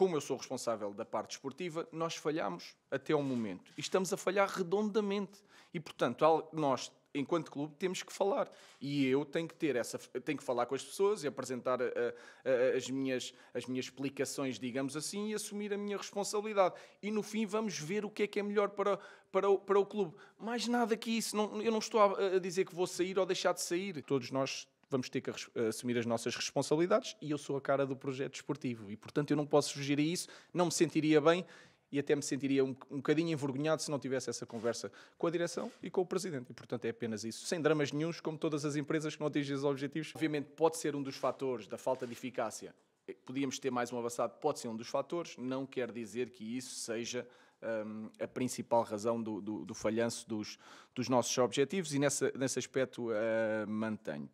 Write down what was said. como eu sou responsável da parte esportiva, nós falhamos até ao momento. E estamos a falhar redondamente. E, portanto, nós, enquanto clube, temos que falar. E eu tenho que ter essa, tenho que falar com as pessoas e apresentar as minhas explicações, digamos assim, e assumir a minha responsabilidade. E, no fim, vamos ver o que é melhor para o clube. Mais nada que isso. Não, eu não estou a dizer que vou sair ou deixar de sair. Todos nós vamos ter que assumir as nossas responsabilidades e eu sou a cara do projeto esportivo. E, portanto, eu não posso fugir a isso, não me sentiria bem e até me sentiria um bocadinho envergonhado se não tivesse essa conversa com a direção e com o presidente. E, portanto, é apenas isso. Sem dramas nenhuns, como todas as empresas que não atingem os objetivos. Obviamente, pode ser um dos fatores da falta de eficácia. Podíamos ter mais um avançado, pode ser um dos fatores. Não quer dizer que isso seja a principal razão do falhanço dos nossos objetivos e nesse aspecto mantenho.